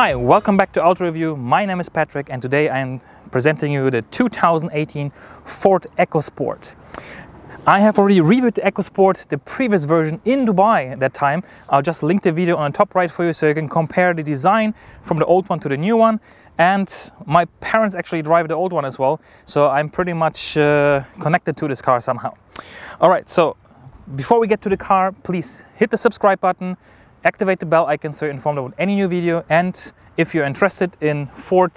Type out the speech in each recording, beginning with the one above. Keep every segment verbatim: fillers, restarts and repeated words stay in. Hi, welcome back to Auto Review. My name is Patrick and today I am presenting you the two thousand eighteen Ford EcoSport. I have already reviewed the EcoSport, the previous version, in Dubai at that time. I'll just link the video on the top right for you so you can compare the design from the old one to the new one. And my parents actually drive the old one as well, so I'm pretty much uh, connected to this car somehow. Alright, so before we get to the car, please hit the subscribe button. Activate the bell icon so you're informed about any new video, and if you're interested in Ford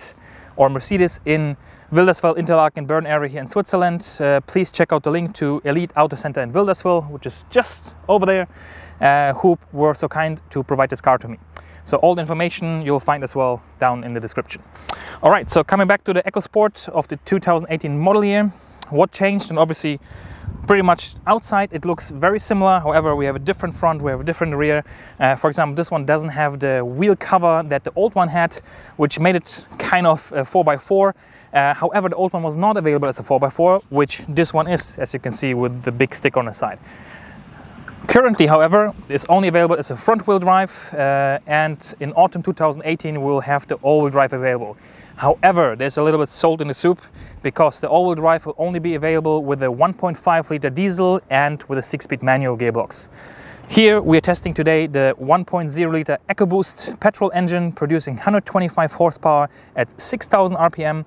or Mercedes in Wilderswil, Interlaken, Bern area here in Switzerland, uh, please check out the link to Elite AutoCenter in Wilderswil, which is just over there, uh, who were so kind to provide this car to me. So all the information you'll find as well down in the description. All right, so coming back to the EcoSport of the two thousand eighteen model year, what changed? And obviously pretty much outside it looks very similar, however we have a different front, we have a different rear. Uh, for example, this one doesn't have the wheel cover that the old one had, which made it kind of a four by four. Uh, however, the old one was not available as a four by four, which this one is, as you can see with the big stick on the side. Currently, however, it's only available as a front-wheel drive, uh, and in autumn two thousand eighteen we'll have the all-wheel drive available. However, there's a little bit salt in the soup, because the all-wheel drive will only be available with a one point five liter diesel and with a six-speed manual gearbox. Here we are testing today the one point zero liter EcoBoost petrol engine, producing one hundred twenty-five horsepower at six thousand R P M,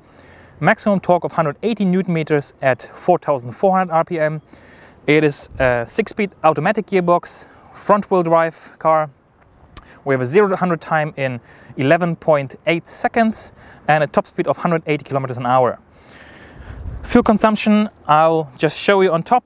maximum torque of one hundred eighty newton meters at four thousand four hundred R P M. It is a six-speed automatic gearbox, front-wheel drive car. We have a zero to one hundred time in eleven point eight seconds and a top speed of one hundred eighty kilometers an hour. Fuel consumption, I'll just show you on top,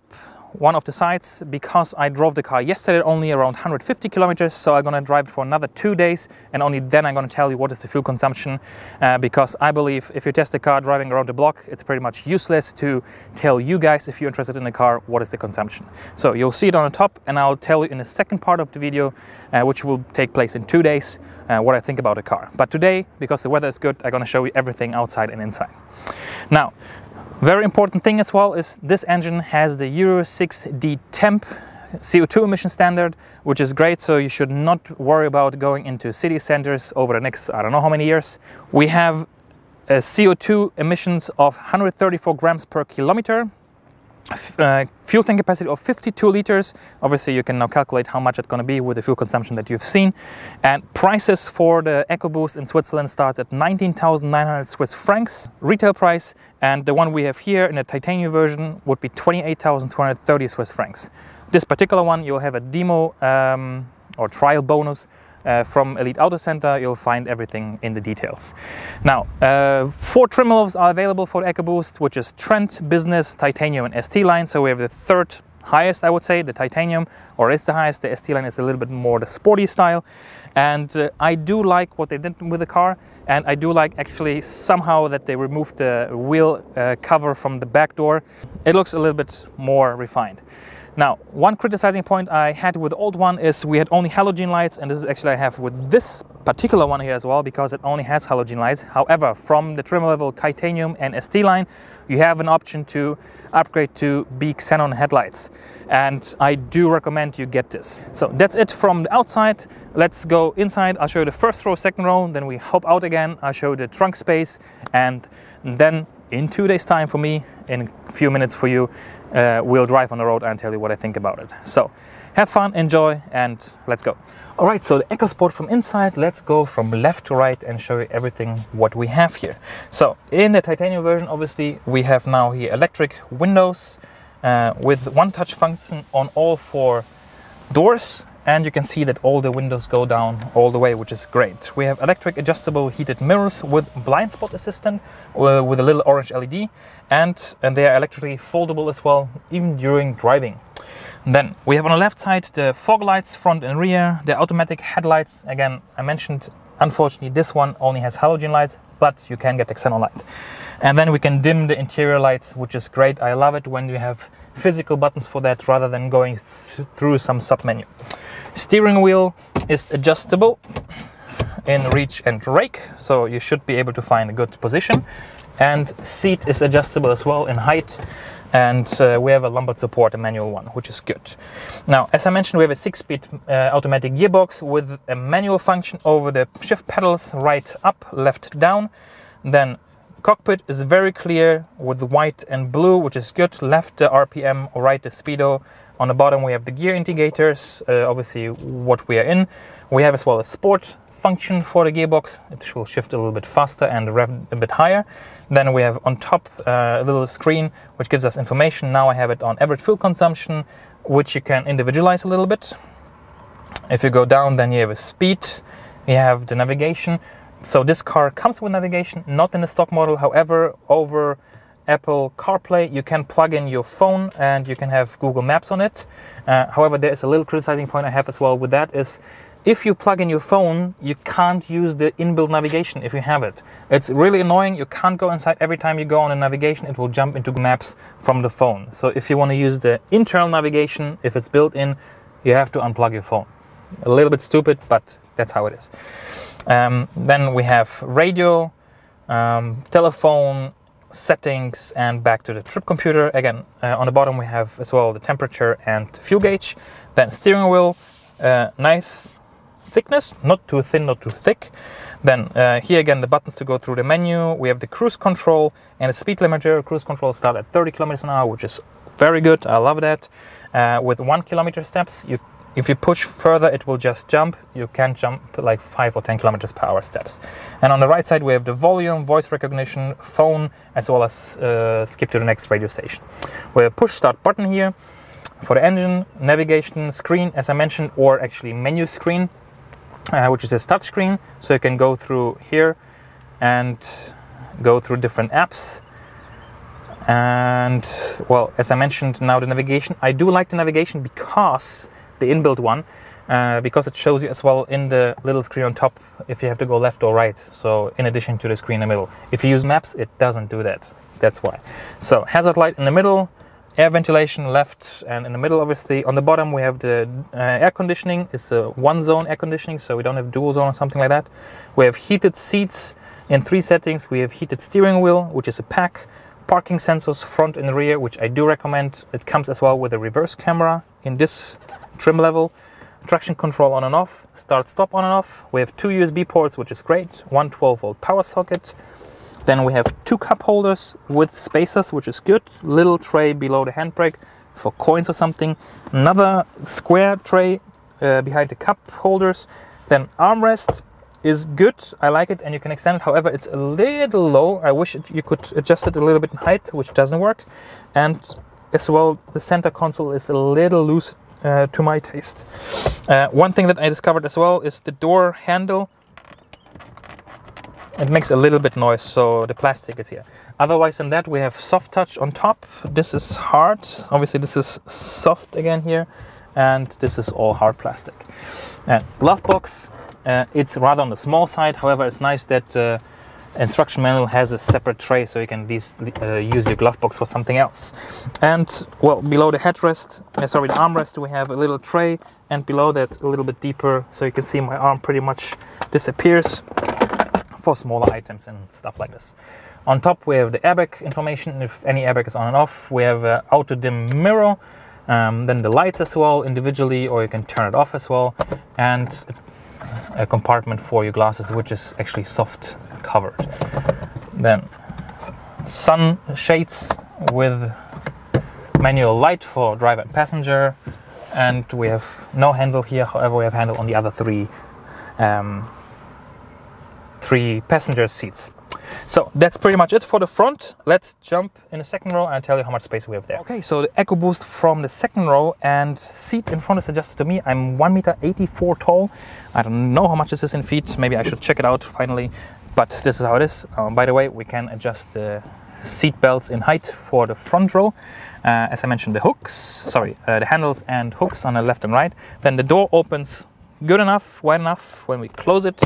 one of the sides, because I drove the car yesterday only around one hundred fifty kilometers, so I'm gonna drive it for another two days and only then I'm gonna tell you what is the fuel consumption, uh, because I believe if you test the car driving around the block, it's pretty much useless to tell you guys, if you're interested in the car, what is the consumption. So you'll see it on the top and I'll tell you in the second part of the video, uh, which will take place in two days, uh, what I think about the car. But today, because the weather is good, I'm gonna show you everything outside and inside. Now, very important thing as well is this engine has the Euro six D temp C O two emission standard, which is great, so you should not worry about going into city centers over the next, I don't know how many years. We have a C O two emissions of one hundred thirty-four grams per kilometer, uh, fuel tank capacity of fifty-two liters. Obviously you can now calculate how much it's going to be with the fuel consumption that you've seen. And prices for the EcoBoost in Switzerland starts at nineteen thousand nine hundred Swiss francs retail price. And the one we have here in a titanium version would be twenty-eight thousand two hundred thirty Swiss francs. This particular one, you'll have a demo um, or trial bonus uh, from Elite AutoCenter. You'll find everything in the details. Now, uh, four trim levels are available for the EcoBoost, which is Trend, Business, Titanium and S T line. So we have the third highest, I would say, the Titanium, or is the highest. The S T line is a little bit more the sporty style. And uh, I do like what they did with the car, and I do like actually somehow that they removed the wheel uh, cover from the back door. It looks a little bit more refined. Now, one criticizing point I had with the old one is we had only halogen lights, and this is actually I have with this particular one here as well, because it only has halogen lights. However, from the trim level Titanium and S T line, you have an option to upgrade to be xenon headlights, and I do recommend you get this. So that's it from the outside. Let's go inside. I'll show you the first row, second row, then we hop out again. I'll show you the trunk space, and then in two days time for me, in a few minutes for you, uh, we'll drive on the road and tell you what I think about it. So have fun, enjoy, and let's go. All right, so the EcoSport from inside, let's go from left to right and show you everything what we have here. So in the titanium version, obviously we have now here electric windows uh, with one touch function on all four doors. And you can see that all the windows go down all the way, which is great. We have electric adjustable heated mirrors with blind spot assistant uh, with a little orange L E D, and, and they are electrically foldable as well, even during driving. And then we have on the left side the fog lights front and rear, the automatic headlights. Again, I mentioned, unfortunately this one only has halogen lights, but you can get the xenon light. And then we can dim the interior lights, which is great. I love it when you have physical buttons for that rather than going through some submenu. Steering wheel is adjustable in reach and rake, so you should be able to find a good position. and seat is adjustable as well in height, and uh, we have a lumbar support, a manual one, which is good. Now, as I mentioned, we have a six-speed uh, automatic gearbox with a manual function over the shift pedals, right up, left down. Then cockpit is very clear with white and blue, which is good. Left the R P M, right the speedo. On the bottom we have the gear indicators, uh, obviously what we are in. We have as well a sport function for the gearbox. It will shift a little bit faster and rev a bit higher. Then we have on top uh, a little screen which gives us information. Now I have it on average fuel consumption, which you can individualize a little bit. If you go down, then you have a speed, you have the navigation. So this car comes with navigation, not in the stock model. However, over Apple CarPlay, you can plug in your phone and you can have Google Maps on it. Uh, however, there is a little criticizing point I have as well with that is, if you plug in your phone, you can't use the inbuilt navigation if you have it. It's really annoying. You can't go inside. Every time you go on a navigation, it will jump into maps from the phone. So if you want to use the internal navigation, if it's built in, you have to unplug your phone. A little bit stupid, but that's how it is. Um, then we have radio, um, telephone, settings, and back to the trip computer. Again, uh, on the bottom we have as well the temperature and fuel gauge. Then steering wheel, uh, nice thickness, not too thin, not too thick. Then uh, here again the buttons to go through the menu. We have the cruise control and a speed limiter. Cruise control start at thirty kilometers an hour, which is very good. I love that. Uh, with one kilometer steps, you, if you push further, it will just jump. You can jump like five or ten kilometers per hour steps. And on the right side we have the volume, voice recognition, phone, as well as uh, skip to the next radio station. We have a push start button here for the engine, navigation screen, as I mentioned, or actually menu screen. Uh, which is a touch screen, so you can go through here and go through different apps. And well, as I mentioned, now the navigation, I do like the navigation because the inbuilt one, uh, because it shows you as well in the little screen on top if you have to go left or right, so in addition to the screen in the middle. If you use maps, it doesn't do that, that's why. So hazard light in the middle, air ventilation left and in the middle, obviously. On the bottom we have the uh, air conditioning. It's a one zone air conditioning, so we don't have dual zone or something like that. We have heated seats in three settings. We have heated steering wheel, which is a pack, parking sensors front and rear, which I do recommend. It comes as well with a reverse camera in this trim level, traction control on and off, start stop on and off. We have two U S B ports, which is great, one twelve volt power socket. Then we have two cup holders with spacers, which is good. Little tray below the handbrake for coins or something. Another square tray uh, behind the cup holders. Then armrest is good. I like it, and you can extend it. However, it's a little low. I wish it, you could adjust it a little bit in height, which doesn't work. And as well, the center console is a little loose uh, to my taste. Uh, one thing that I discovered as well is the door handle. It makes a little bit noise, so the plastic is here. Otherwise than that, we have soft touch on top. This is hard. Obviously, this is soft again here, and this is all hard plastic. And glove box, uh, it's rather on the small side. However, it's nice that the uh, instruction manual has a separate tray, so you can uh, use your glove box for something else. And, well, below the headrest, uh, sorry, the armrest, we have a little tray, and below that, a little bit deeper, so you can see my arm pretty much disappears for smaller items and stuff like this. On top we have the airbag information, if any airbag is on and off. We have an auto dim mirror, um, then the lights as well individually, or you can turn it off as well, and a compartment for your glasses, which is actually soft covered. Then sun shades with manual light for driver and passenger, and we have no handle here. However, we have handle on the other three um, three passenger seats. So that's pretty much it for the front. Let's jump in the second row and tell you how much space we have there. Okay, so the EcoBoost from the second row, and seat in front is adjusted to me. I'm one meter eighty-four tall. I don't know how much this is in feet. Maybe I should check it out finally, but this is how it is. Um, by the way, we can adjust the seat belts in height for the front row. Uh, as I mentioned, the hooks, sorry, uh, the handles and hooks on the left and right. Then the door opens good enough, wide enough when we close it.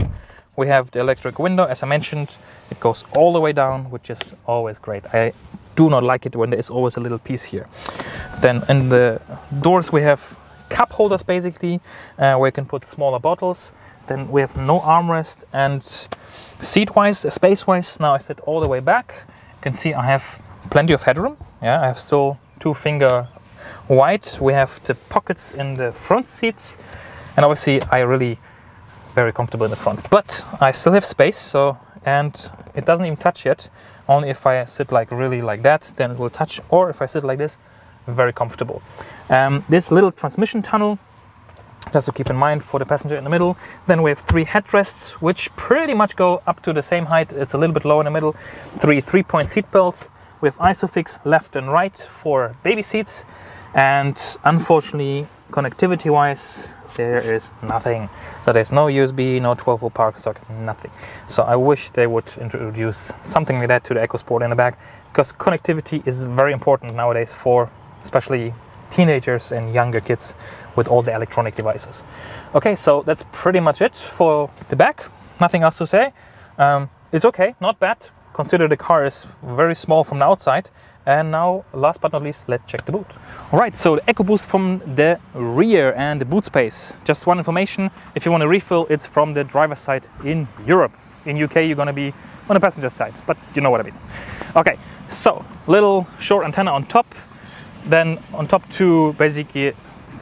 We have the electric window, as I mentioned. It goes all the way down, which is always great. I do not like it when there is always a little piece here. Then in the doors we have cup holders, basically, uh, where you can put smaller bottles. Then we have no armrest, and seat-wise, space-wise, now I sit all the way back. can see I have plenty of headroom. Yeah, I have still two finger wide. We have the pockets in the front seats, and obviously I really very comfortable in the front. But I still have space, so and it doesn't even touch yet. Only if I sit like really like that, then it will touch, or if I sit like this, very comfortable. Um, this little transmission tunnel, just to keep in mind for the passenger in the middle. Then we have three headrests, which pretty much go up to the same height. It's a little bit lower in the middle. Three three-point seat belts with ISOFIX left and right for baby seats. And unfortunately, connectivity-wise, there is nothing. So there's no U S B, no twelve volt power socket, nothing. So I wish they would introduce something like that to the EcoSport in the back, because connectivity is very important nowadays for especially teenagers and younger kids with all the electronic devices. Okay, so that's pretty much it for the back. Nothing else to say. Um, it's okay, not bad. Consider the car is very small from the outside. And now, last but not least, let's check the boot. All right, so the EcoBoost from the rear and the boot space. Just one information, if you want to refill, it's from the driver's side in Europe. In U K, you're going to be on the passenger side, but you know what I mean. Okay, so little short antenna on top. Then on top to basically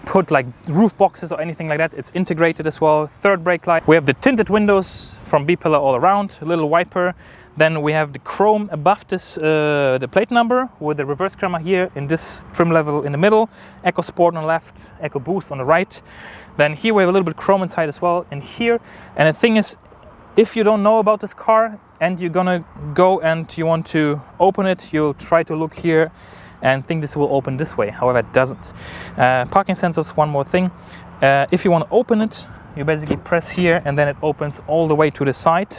put like roof boxes or anything like that. It's integrated as well. Third brake light. We have the tinted windows from B-pillar all around, a little wiper. Then we have the chrome above this, uh, the plate number with the reverse camera here in this trim level in the middle, EcoSport on the left, EcoBoost on the right. Then here we have a little bit of chrome inside as well in here. And the thing is, if you don't know about this car and you're gonna go and you want to open it, you'll try to look here and think this will open this way. However, it doesn't. Uh, parking sensors, one more thing. Uh, if you want to open it, you basically press here and then it opens all the way to the side.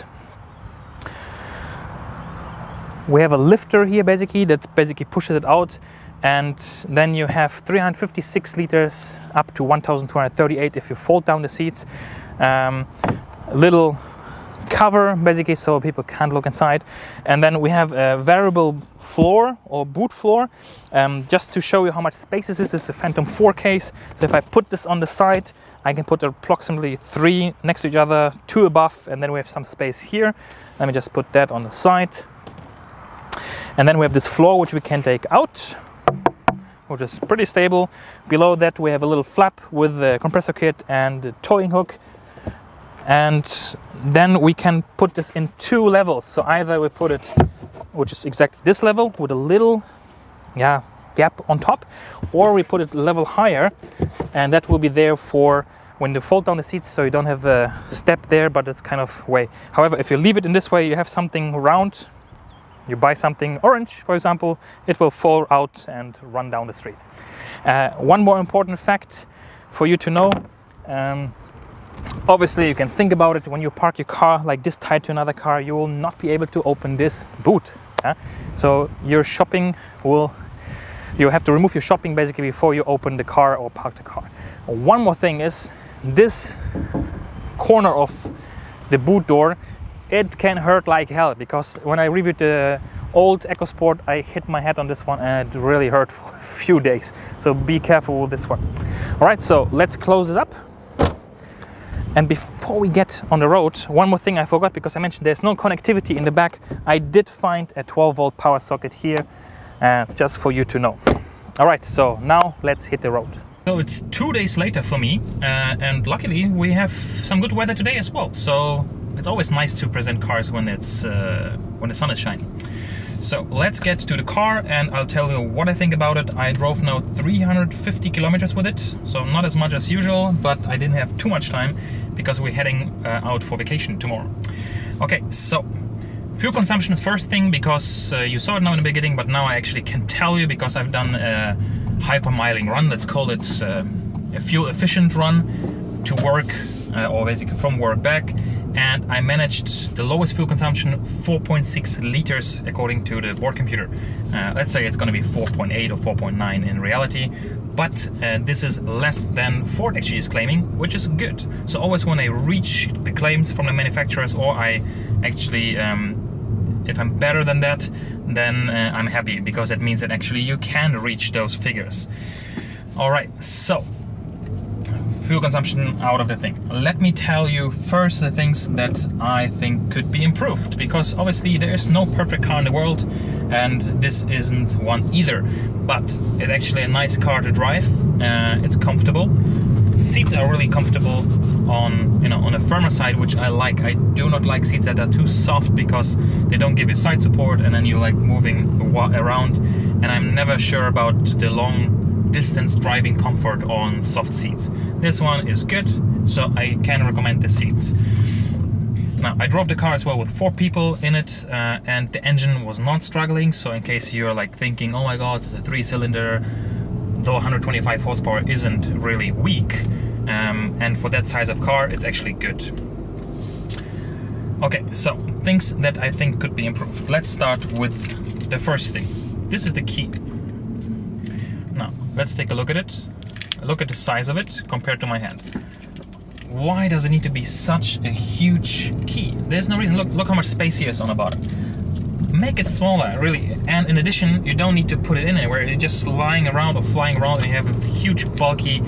We have a lifter here basically that basically pushes it out, and then you have three hundred fifty-six liters up to one thousand two hundred thirty-eight if you fold down the seats. Um, little cover basically so people can't look inside, and then we have a variable floor or boot floor. Um, just to show you how much space this is, this is a Phantom four case. So if I put this on the side, I can put approximately three next to each other, two above, and then we have some space here. Let me just put that on the side. And then we have this floor which we can take out, which is pretty stable. Below that we have a little flap with the compressor kit and the towing hook. And then we can put this in two levels. So either we put it, which is exactly this level with a little yeah, gap on top, or we put it level higher, and that will be there for when you fold down the seats, so you don't have a step there, but it's kind of way. However, if you leave it in this way, you have something round. You buy something orange, for example, it will fall out and run down the street. Uh, one more important fact for you to know, um, obviously you can think about it, when you park your car like this tied to another car, you will not be able to open this boot. Yeah? So your shopping will, you have to remove your shopping basically before you open the car or park the car. One more thing is, this corner of the boot door, it can hurt like hell, because when I reviewed the old EcoSport, I hit my head on this one and it really hurt for a few days. So be careful with this one. All right, so let's close it up. And before we get on the road, one more thing I forgot, because I mentioned there's no connectivity in the back. I did find a twelve volt power socket here, uh, just for you to know. All right, so now let's hit the road. So it's two days later for me, uh, and luckily we have some good weather today as well. So it's always nice to present cars when it's uh, when the sun is shining. So let's get to the car and I'll tell you what I think about it. I drove now three hundred fifty kilometers with it, so not as much as usual, but I didn't have too much time because we're heading uh, out for vacation tomorrow. Okay, so fuel consumption first thing, because uh, you saw it now in the beginning, but now I actually can tell you because I've done a hypermiling run, let's call it uh, a fuel efficient run to work uh, or basically from work back. And I managed the lowest fuel consumption, four point six liters according to the board computer. Uh, let's say it's going to be four point eight or four point nine in reality, but uh, this is less than Ford actually is claiming, which is good. So always when I reach the claims from the manufacturers, or I actually, um, if I'm better than that, then uh, I'm happy, because that means that actually you can reach those figures. All right, so fuel consumption out of the thing. Let me tell you first the things that I think could be improved, because obviously there is no perfect car in the world. and this isn't one either. But it's actually a nice car to drive. Uh, it's comfortable. Seats are really comfortable on, you know, on a firmer side, which I like. I do not like seats that are too soft because they don't give you side support, and then you're like moving around. And I'm never sure about the long distance driving comfort on soft seats. This one is good, so I can recommend the seats. Now, I drove the car as well with four people in it, uh, and the engine was not struggling. So in case you're like thinking, oh my god, it's a three-cylinder, though one hundred twenty-five horsepower isn't really weak, um, and for that size of car it's actually good. Okay, so things that I think could be improved. Let's start with the first thing. This is the key. Now let's take a look at it. Look at the size of it compared to my hand. Why does it need to be such a huge key? There's no reason. Look, look how much space here is on the bottom. Make it smaller, really. And in addition, you don't need to put it in anywhere. It's just lying around or flying around, and you have a huge bulky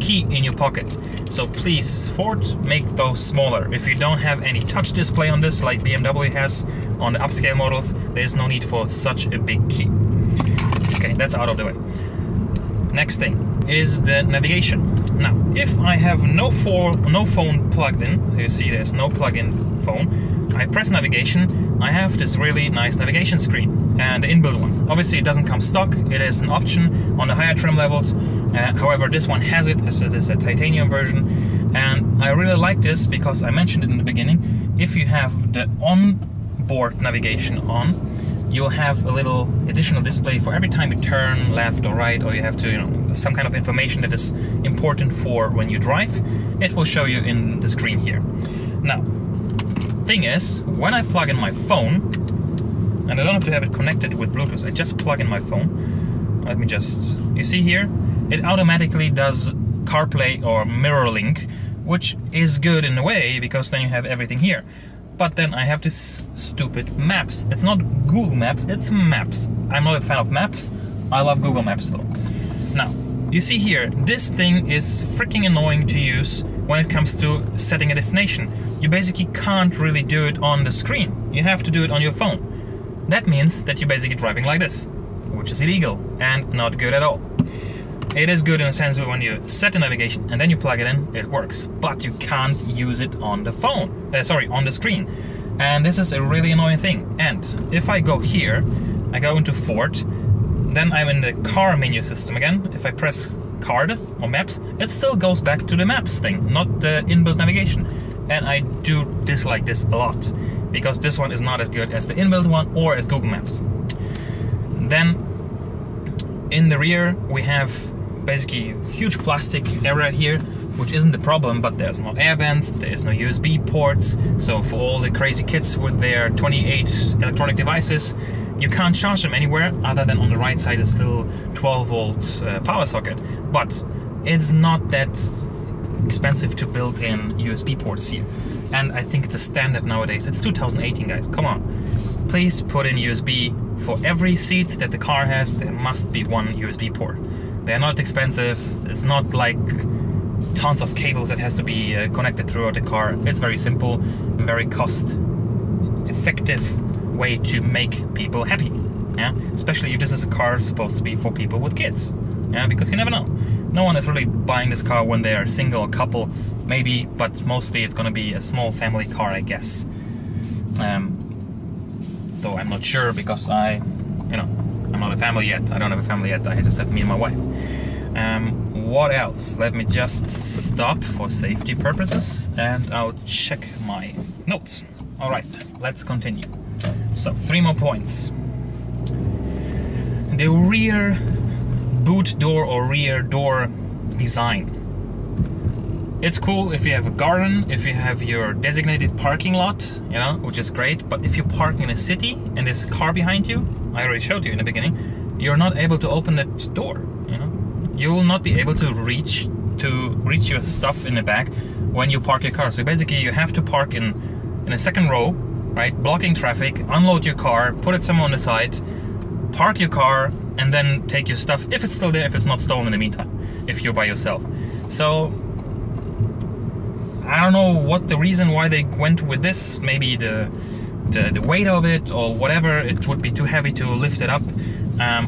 key in your pocket. So please, Ford, make those smaller. If you don't have any touch display on this, like B M W has on the upscale models, there's no need for such a big key. Okay, that's out of the way. Next thing is the navigation. Now, if I have no, for, no phone plugged in, you see there's no plug-in phone, I press navigation, I have this really nice navigation screen, and the inbuilt one. Obviously it doesn't come stock, it is an option on the higher trim levels, uh, however this one has it, as it is a titanium version, and I really like this because I mentioned it in the beginning. If you have the onboard navigation on, you'll have a little additional display for every time you turn left or right, or you have to, you know, some kind of information that is important for when you drive, it will show you in the screen here. Now, thing is, when I plug in my phone, and I don't have to have it connected with Bluetooth, I just plug in my phone. Let me just, you see here, it automatically does CarPlay or MirrorLink, which is good in a way because then you have everything here. But then I have this stupid Maps. It's not Google Maps, it's Maps. I'm not a fan of Maps. I love Google Maps though. Now, you see here, this thing is freaking annoying to use when it comes to setting a destination. You basically can't really do it on the screen. You have to do it on your phone. That means that you're basically driving like this, which is illegal and not good at all. It is good in a sense that when you set the navigation and then you plug it in, it works. But you can't use it on the phone, uh, sorry, on the screen. And this is a really annoying thing. And if I go here, I go into Ford, then I'm in the car menu system again. If I press card or maps, it still goes back to the maps thing, not the inbuilt navigation. And I do dislike this a lot, because this one is not as good as the inbuilt one or as Google Maps. Then in the rear, we have basically a huge plastic area here, which isn't the problem, but there's no air vents, there's no U S B ports. So for all the crazy kids with their twenty-eight electronic devices, you can't charge them anywhere other than on the right side, this little twelve volt uh, power socket. But it's not that expensive to build in U S B ports here. And I think it's a standard nowadays. It's two thousand eighteen, guys, come on. Please put in U S B for every seat that the car has. There must be one U S B port. They're not expensive. It's not like tons of cables that has to be uh, connected throughout the car. It's very simple, very cost effective way to make people happy, yeah? Especially if this is a car supposed to be for people with kids, yeah? Because you never know. No one is really buying this car when they are single or couple, maybe, but mostly it's gonna be a small family car, I guess. Um, though I'm not sure because I, you know, I'm not a family yet. I don't have a family yet, I just have me and my wife. Um, what else? Let me just stop for safety purposes and I'll check my notes. All right, let's continue. So, three more points. The rear boot door or rear door design. It's cool if you have a garden, if you have your designated parking lot, you know, which is great, but if you park in a city and there's a car behind you, I already showed you in the beginning, you're not able to open that door, you know. You will not be able to reach to reach your stuff in the back when you park your car. So basically you have to park in, in a second row, right, blocking traffic, unload your car, put it somewhere on the side, park your car, and then take your stuff, if it's still there, if it's not stolen in the meantime, if you're by yourself. So, I don't know what the reason why they went with this. Maybe the the, the weight of it or whatever, it would be too heavy to lift it up. Um,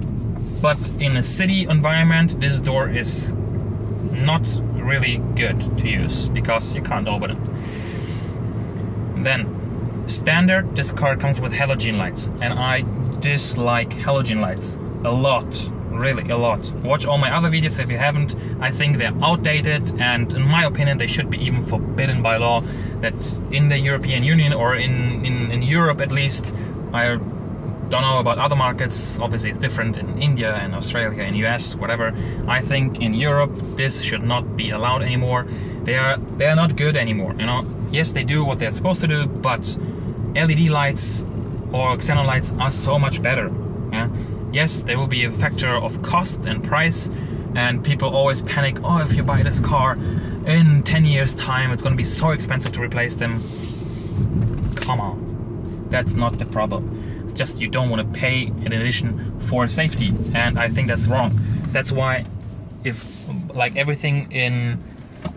but in a city environment, this door is not really good to use because you can't open it. Then, standard, this car comes with halogen lights, and I dislike halogen lights a lot, really a lot. Watch all my other videos if you haven't. I think they're outdated, and in my opinion they should be even forbidden by law. That's in the European Union, or in, in, in Europe at least. I don't know about other markets, obviously it's different in India and Australia and U S, whatever. I think in Europe this should not be allowed anymore. They are they are not good anymore, you know. Yes, they do what they're supposed to do, but L E D lights or xenon lights are so much better. Yeah? Yes, there will be a factor of cost and price, and people always panic, oh, if you buy this car in ten years time, it's gonna be so expensive to replace them. Come on, that's not the problem. It's just you don't wanna pay in addition for safety, and I think that's wrong. That's why, if like everything in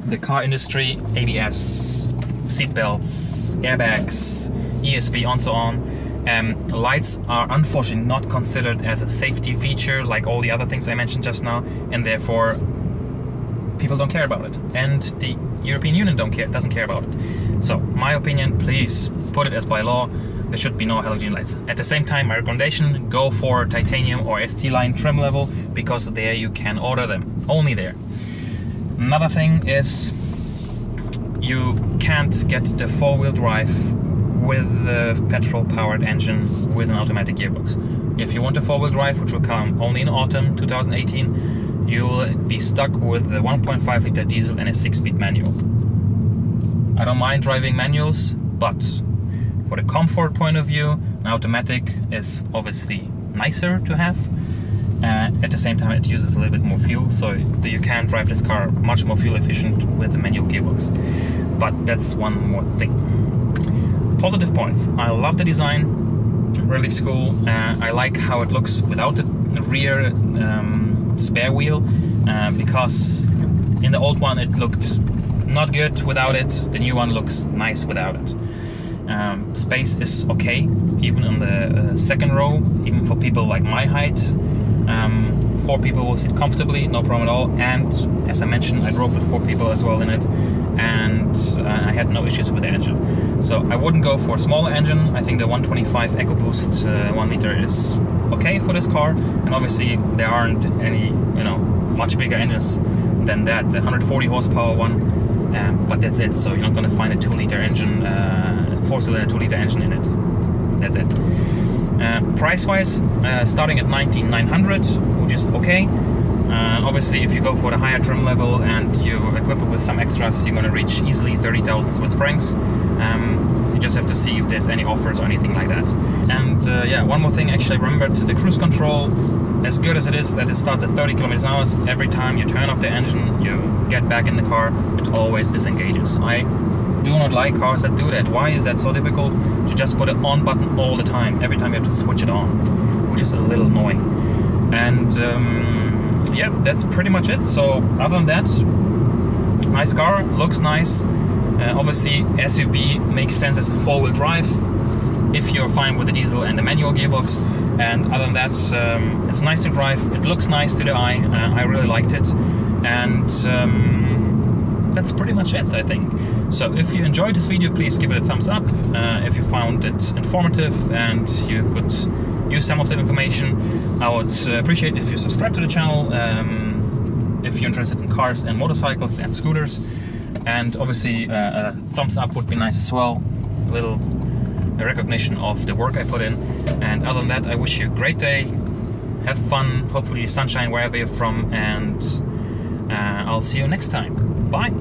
the car industry, A B S, seatbelts, airbags, E S P and so on, Um, lights are unfortunately not considered as a safety feature like all the other things I mentioned just now, and therefore people don't care about it, and the European Union don't care, doesn't care about it. So my opinion, please put it as by law, there should be no halogen lights. At the same time, my recommendation, go for titanium or S T line trim level, because there you can order them, only there. Another thing is, you can't get the four-wheel drive with the petrol-powered engine with an automatic gearbox. If you want a four-wheel drive, which will come only in autumn two thousand eighteen, you will be stuck with the one point five liter diesel and a six-speed manual. I don't mind driving manuals, but for the comfort point of view, an automatic is obviously nicer to have. Uh, at the same time, it uses a little bit more fuel, so you can drive this car much more fuel efficient with the manual gearbox. But that's one more thing. Positive points. I love the design, really cool. Uh, I like how it looks without the rear um, spare wheel, uh, because in the old one it looked not good without it, the new one looks nice without it. Um, space is okay, even in the uh, second row, even for people like my height. Um, four people will sit comfortably, no problem at all, and as I mentioned, I drove with four people as well in it, and uh, I had no issues with the engine. So I wouldn't go for a smaller engine. I think the one twenty-five EcoBoost uh, one liter is okay for this car, and obviously there aren't any, you know, much bigger engines than that, the one hundred forty horsepower one, um, but that's it. So you're not going to find a two liter engine, uh, four cylinder two liter engine in it. That's it. Uh, price-wise, uh, starting at nineteen thousand nine hundred dollars, which is okay. Uh, obviously, if you go for the higher trim level and you equip it with some extras, you're going to reach easily thirty thousand Swiss francs. Um, you just have to see if there's any offers or anything like that. And uh, yeah, one more thing, actually, I remembered the cruise control. As good as it is that it starts at thirty kilometers an hour, every time you turn off the engine, you get back in the car, it always disengages. I do not like cars that do that. Why is that so difficult? You just put an on button all the time, every time you have to switch it on, which is a little annoying. And um, yeah, that's pretty much it. So other than that, nice car, looks nice. Uh, obviously S U V makes sense as a four-wheel drive if you're fine with the diesel and the manual gearbox. And other than that, um, it's nice to drive, it looks nice to the eye, uh, I really liked it, and um, that's pretty much it, I think. So if you enjoyed this video, please give it a thumbs up. Uh, if you found it informative and you could use some of the information, I would appreciate if you subscribe to the channel, um, if you're interested in cars and motorcycles and scooters, and obviously uh, a thumbs up would be nice as well, a little a recognition of the work I put in. And other than that, I wish you a great day, have fun, hopefully sunshine wherever you're from, and uh, I'll see you next time. Bye!